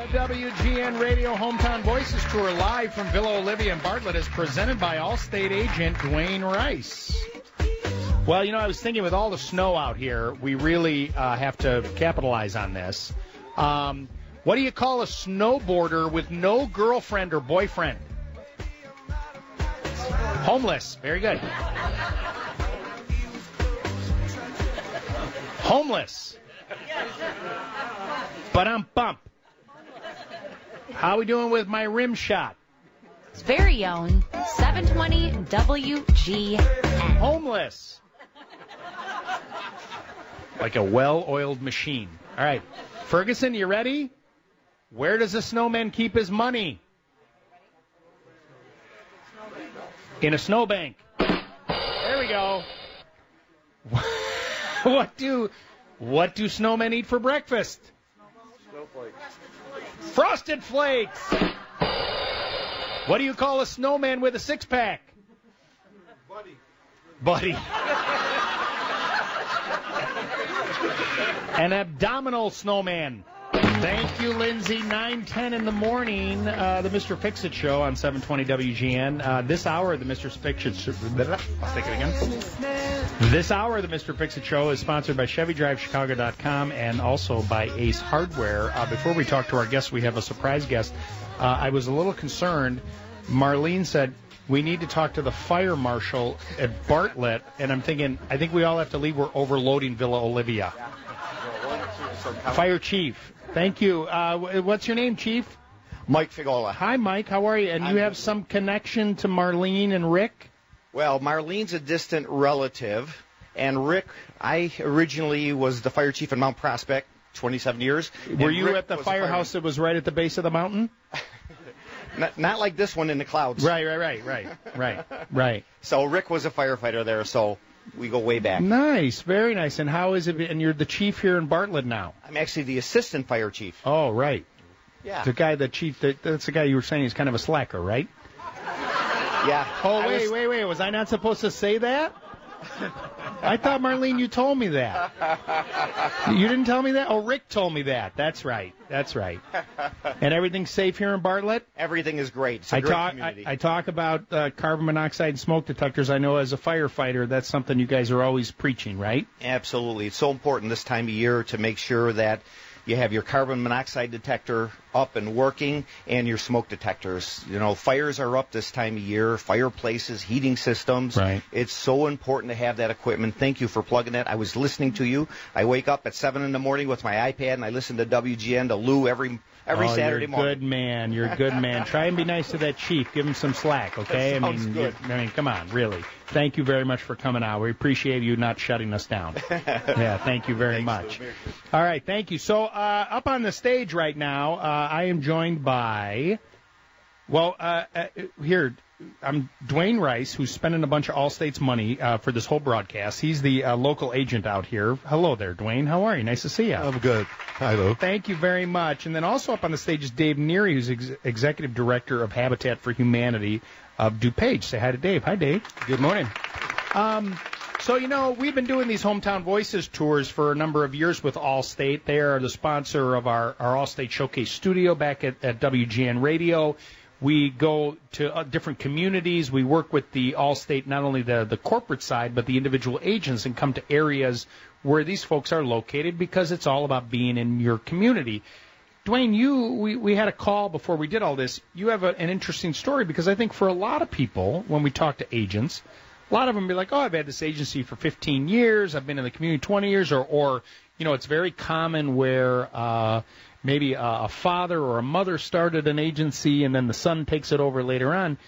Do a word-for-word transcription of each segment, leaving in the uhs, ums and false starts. The W G N Radio Hometown Voices Tour live from Villa Olivia and Bartlett is presented by Allstate agent Duane Rice. Well, you know, I was thinking with all the snow out here, we really uh, have to capitalize on this. Um, what do you call a snowboarder with no girlfriend or boyfriend? Homeless. Very good. Homeless. But I'm bump. How we doing with my rim shot? It's very own seven twenty W G N. Homeless. Like a well-oiled machine. All right. Ferguson, you ready? Where does a snowman keep his money? In a snowbank. There we go. What do what do snowmen eat for breakfast? Snowflakes. Frosted flakes. What do you call a snowman with a six-pack? Buddy. Buddy. An abdominal snowman. Thank you, Lindsay. nine ten in the morning, uh, the Mister Fix-It Show on seven twenty W G N. Uh, this hour, the Mister Fix-It Show. I'll take it again. This hour, the Mister Fix-It Show is sponsored by Chevy Drive Chicago dot com and also by Ace Hardware. Uh, before we talk to our guests, we have a surprise guest. Uh, I was a little concerned. Marlene said, we need to talk to the fire marshal at Bartlett. And I'm thinking, I think we all have to leave. We're overloading Villa Olivia. Fire chief. Thank you. Uh, what's your name, Chief? Mike Figola. Hi, Mike. How are you? And I'm you have some connection to Marlene and Rick? Well, Marlene's a distant relative, and Rick, I originally was the fire chief in Mount Prospect, twenty-seven years. Were you Rick at the firehouse fire... that was right at the base of the mountain? not, not like this one in the clouds. Right, right, right, right, right, right. So Rick was a firefighter there, so... we go way back. Nice. Very nice. And how is it? And you're the chief here in Bartlett now. I'm actually the assistant fire chief. Oh, right. Yeah. The guy, the chief, that, that's the guy you were saying is kind of a slacker, right? Yeah. Oh, I wait, was... wait, wait. Was I not supposed to say that? I thought, Marlene, you told me that. You didn't tell me that? Oh, Rick told me that. That's right. That's right. And everything's safe here in Bartlett? Everything is great. It's a I great talk, community. I, I talk about uh, carbon monoxide and smoke detectors. I know as a firefighter, that's something you guys are always preaching, right? Absolutely. It's so important this time of year to make sure that you have your carbon monoxide detector up and working and your smoke detectors. You know, fires are up this time of year, fireplaces, heating systems. Right. It's so important to have that equipment. Thank you for plugging that. I was listening to you. I wake up at seven in the morning with my iPad, and I listen to W G N to Lou every every oh, Saturday you're morning. You're a good man. You're a good man. Try and be nice to that chief. Give him some slack, okay? That sounds I mean, good. I mean, come on, really. Thank you very much for coming out. We appreciate you not shutting us down. Yeah, thank you very Thanks much. All right, thank you. So uh, up on the stage right now, uh, I am joined by, well, uh, uh, here, I'm Duane Rice, who's spending a bunch of Allstate's money uh, for this whole broadcast. He's the uh, local agent out here. Hello there, Duane. How are you? Nice to see you. I'm good. Hi, Lou. Thank you very much. And then also up on the stage is Dave Neary, who's ex executive director of Habitat for Humanity of DuPage. Say hi to Dave. Hi, Dave. Good morning. Um, so, you know, we've been doing these Hometown Voices tours for a number of years with Allstate. They are the sponsor of our, our Allstate Showcase studio back at, at W G N Radio. We go to uh, different communities. We work with the Allstate, not only the, the corporate side, but the individual agents, and come to areas where these folks are located because it's all about being in your community. Duane, you, we, we had a call before we did all this. You have a, an interesting story because I think for a lot of people, when we talk to agents, a lot of them be like, oh, I've had this agency for fifteen years. I've been in the community twenty years. Or, or you know, it's very common where uh, maybe a, a father or a mother started an agency and then the son takes it over later on.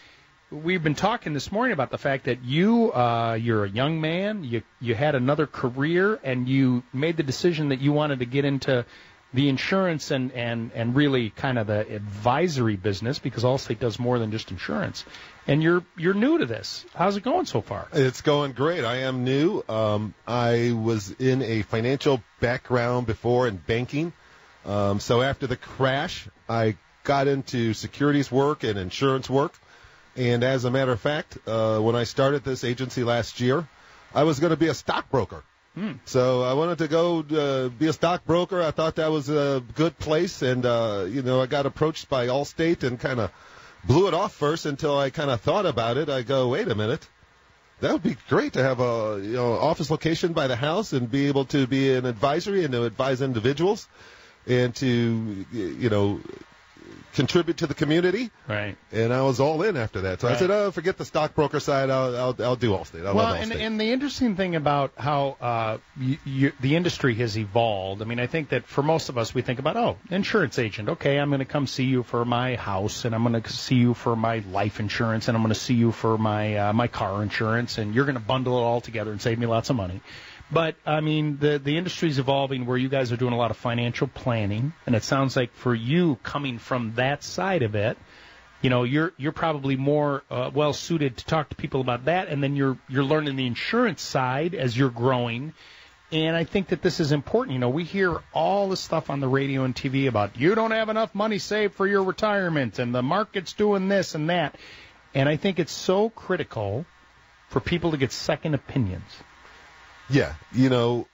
We've been talking this morning about the fact that you, uh, you're a young man, you, you had another career, and you made the decision that you wanted to get into the insurance and, and, and really kind of the advisory business, because Allstate does more than just insurance. And you're you're new to this. How's it going so far? It's going great. I am new. Um, I was in a financial background before in banking. Um, so after the crash, I got into securities work and insurance work. And as a matter of fact, uh, when I started this agency last year, I was going to be a stockbroker. Hmm. So I wanted to go uh, be a stockbroker. I thought that was a good place, and, uh, you know, I got approached by Allstate and kind of blew it off first until I kind of thought about it. I go, wait a minute. That would be great to have a, you know, office location by the house and be able to be an advisory and to advise individuals and to, you know, contribute to the community. Right. And I was all in after that. So right. I said, oh, forget the stockbroker side. I'll I'll, I'll do Allstate. I well, love Allstate. And, and the interesting thing about how uh, you, you, the industry has evolved, I mean, I think that for most of us, we think about, oh, insurance agent. Okay, I'm going to come see you for my house, and I'm going to see you for my life insurance, and I'm going to see you for my, uh, my car insurance, and you're going to bundle it all together and save me lots of money. But, I mean, the, the industry is evolving where you guys are doing a lot of financial planning, and it sounds like for you coming from that side of it, you know, you're you're probably more uh, well-suited to talk to people about that, and then you're you're learning the insurance side as you're growing. And I think that this is important. You know, we hear all this stuff on the radio and T V about you don't have enough money saved for your retirement, and the market's doing this and that. And I think it's so critical for people to get second opinions. Yeah, you know,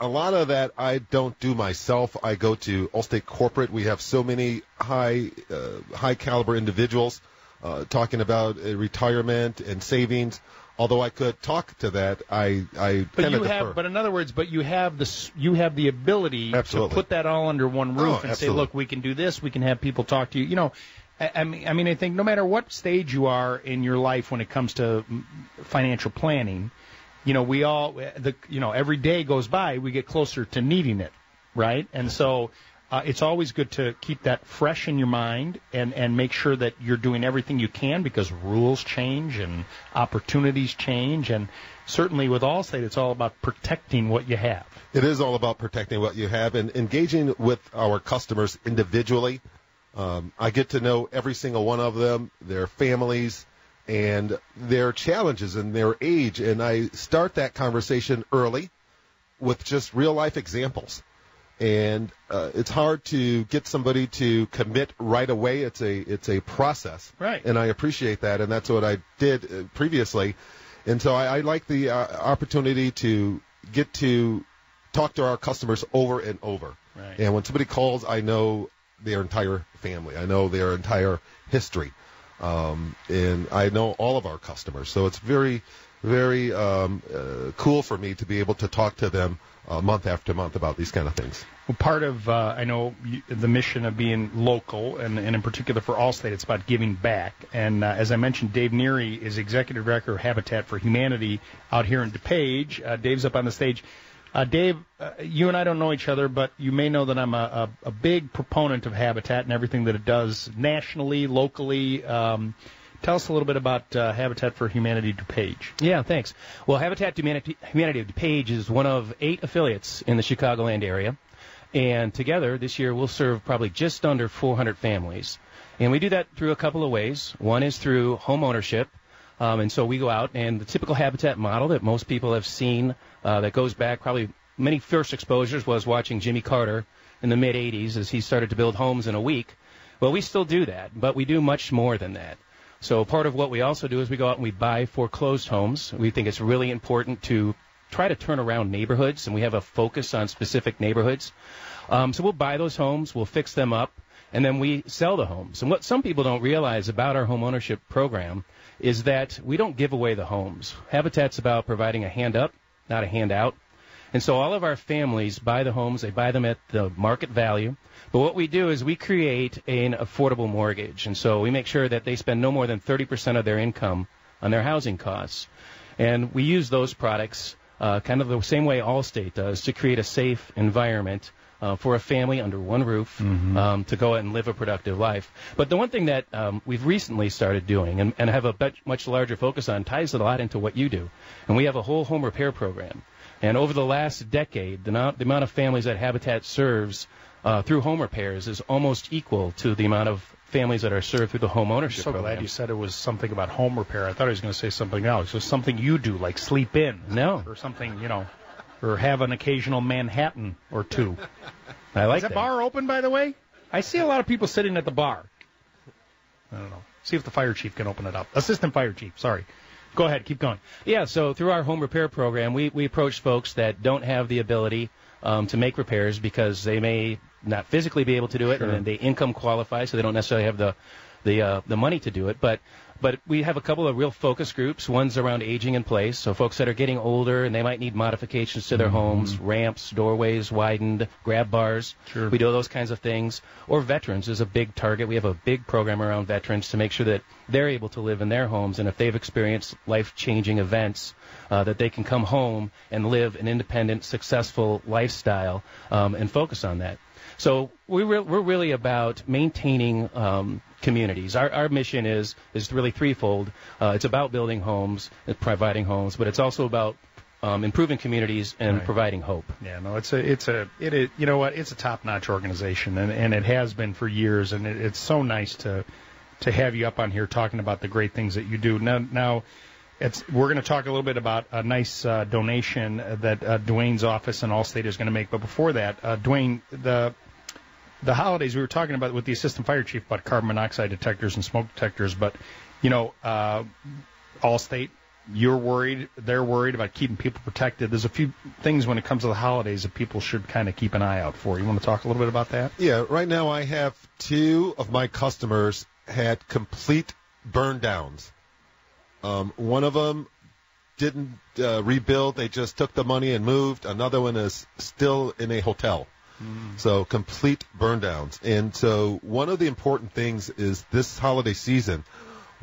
a lot of that I don't do myself. I go to Allstate Corporate. We have so many high, uh, high-caliber individuals uh, talking about uh, retirement and savings. Although I could talk to that, I I kind of defer. But in other words, but you have the you have the ability absolutely. to put that all under one roof oh, and absolutely. say, look, we can do this. We can have people talk to you. You know, I, I mean, I mean, I think no matter what stage you are in your life when it comes to financial planning. You know, we all, the, you know, every day goes by, we get closer to needing it, right? And so uh, it's always good to keep that fresh in your mind and, and make sure that you're doing everything you can because rules change and opportunities change. And certainly with Allstate, it's all about protecting what you have. It is all about protecting what you have and engaging with our customers individually. Um, I get to know every single one of them, their families, and their challenges and their age, and I start that conversation early with just real-life examples. And uh, it's hard to get somebody to commit right away. It's a it's a process, right? And I appreciate that, and that's what I did previously. And so I, I like the uh, opportunity to get to talk to our customers over and over. Right. And when somebody calls, I know their entire family. I know their entire history. Um, and I know all of our customers, so it's very, very um, uh, cool for me to be able to talk to them uh, month after month about these kind of things. Well, part of, uh, I know, the mission of being local, and, and in particular for Allstate, it's about giving back. And uh, as I mentioned, Dave Neary is Executive Director of Habitat for Humanity out here in DuPage. Uh, Dave's up on the stage. Uh, Dave, uh, you and I don't know each other, but you may know that I'm a, a, a big proponent of Habitat and everything that it does nationally, locally. Um, tell us a little bit about uh, Habitat for Humanity DuPage. Yeah, thanks. Well, Habitat Humanity, Humanity of DuPage is one of eight affiliates in the Chicagoland area, and together this year we'll serve probably just under four hundred families. And we do that through a couple of ways. One is through home ownership. Um, and so we go out, and the typical Habitat model that most people have seen uh, that goes back probably many first exposures was watching Jimmy Carter in the mid eighties as he started to build homes in a week. Well, we still do that, but we do much more than that. So part of what we also do is we go out and we buy foreclosed homes. We think it's really important to try to turn around neighborhoods, and we have a focus on specific neighborhoods. Um, so we'll buy those homes, we'll fix them up, and then we sell the homes. And what some people don't realize about our home ownership program is that we don't give away the homes. Habitat's about providing a hand up, not a handout. And so all of our families buy the homes. They buy them at the market value. But what we do is we create an affordable mortgage. And so we make sure that they spend no more than thirty percent of their income on their housing costs. And we use those products uh, kind of the same way Allstate does to create a safe environment Uh, for a family under one roof mm-hmm. um, to go out and live a productive life. But the one thing that um, we've recently started doing and, and have a much larger focus on ties a lot into what you do. And we have a whole home repair program. And over the last decade, the, not, the amount of families that Habitat serves uh, through home repairs is almost equal to the amount of families that are served through the home ownership program. I'm so glad you said it was something about home repair. I thought I was going to say something else. It was something you do, like sleep in. No. Or something, you know. Or have an occasional Manhattan or two. I like that. Is that bar open, by the way? I see a lot of people sitting at the bar. I don't know. See if the fire chief can open it up. Assistant fire chief, sorry. Go ahead, keep going. Yeah, so through our home repair program, we, we approach folks that don't have the ability um, to make repairs because they may not physically be able to do it, sure. and they income qualify, so they don't necessarily have the the uh, the money to do it. But but we have a couple of real focus groups. One's around aging in place, so folks that are getting older and they might need modifications to their mm-hmm. homes, ramps, doorways widened, grab bars. Sure. We do those kinds of things. Or veterans is a big target. We have a big program around veterans to make sure that they're able to live in their homes, and if they've experienced life-changing events, uh, that they can come home and live an independent, successful lifestyle um, and focus on that. So we re we're really about maintaining um, communities. Our, our mission is is really threefold. Uh, it's about building homes, providing homes, but it's also about um, improving communities and right. providing hope. Yeah, no, it's a it's a it is, you know what, it's a top-notch organization, and and it has been for years, and it, it's so nice to to have you up on here talking about the great things that you do. Now, now it's, we're going to talk a little bit about a nice uh, donation that uh, Duane's office in Allstate is going to make, but before that, uh, Duane, the The holidays, we were talking about with the assistant fire chief about carbon monoxide detectors and smoke detectors, but, you know, uh, Allstate, you're worried, they're worried about keeping people protected. There's a few things when it comes to the holidays that people should kind of keep an eye out for. You want to talk a little bit about that? Yeah, right now I have two of my customers had complete burn downs. Um, one of them didn't uh, rebuild. They just took the money and moved. Another one is still in a hotel. So complete burn downs. And so one of the important things is this holiday season,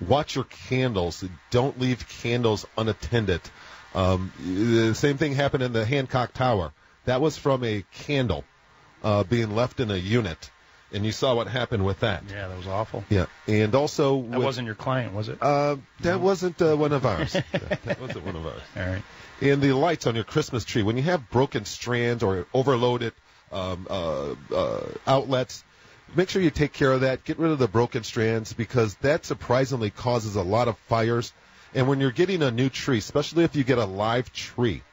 watch your candles. Don't leave candles unattended. Um, the same thing happened in the Hancock Tower. That was from a candle uh, being left in a unit. And you saw what happened with that. Yeah, that was awful. Yeah, and also... That with, wasn't your client, was it? Uh, that no. wasn't uh, one of ours. that, that wasn't one of ours. All right. And the lights on your Christmas tree. When you have broken strands or overloaded... Um, uh, uh, outlets, make sure you take care of that. Get rid of the broken strands, because that surprisingly causes a lot of fires. And when you're getting a new tree, especially if you get a live tree,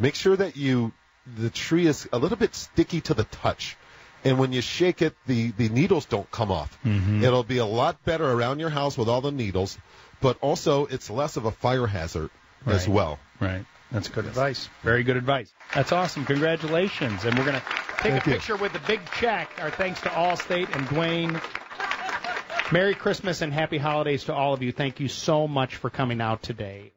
make sure that you the tree is a little bit sticky to the touch. And when you shake it, the, the needles don't come off. Mm-hmm. It'll be a lot better around your house with all the needles, but also it's less of a fire hazard right. as well. Right. That's good advice. Very good advice. That's awesome. Congratulations. And we're going to take Thank a picture you. with a big check. Our thanks to Allstate and Duane. Merry Christmas and happy holidays to all of you. Thank you so much for coming out today.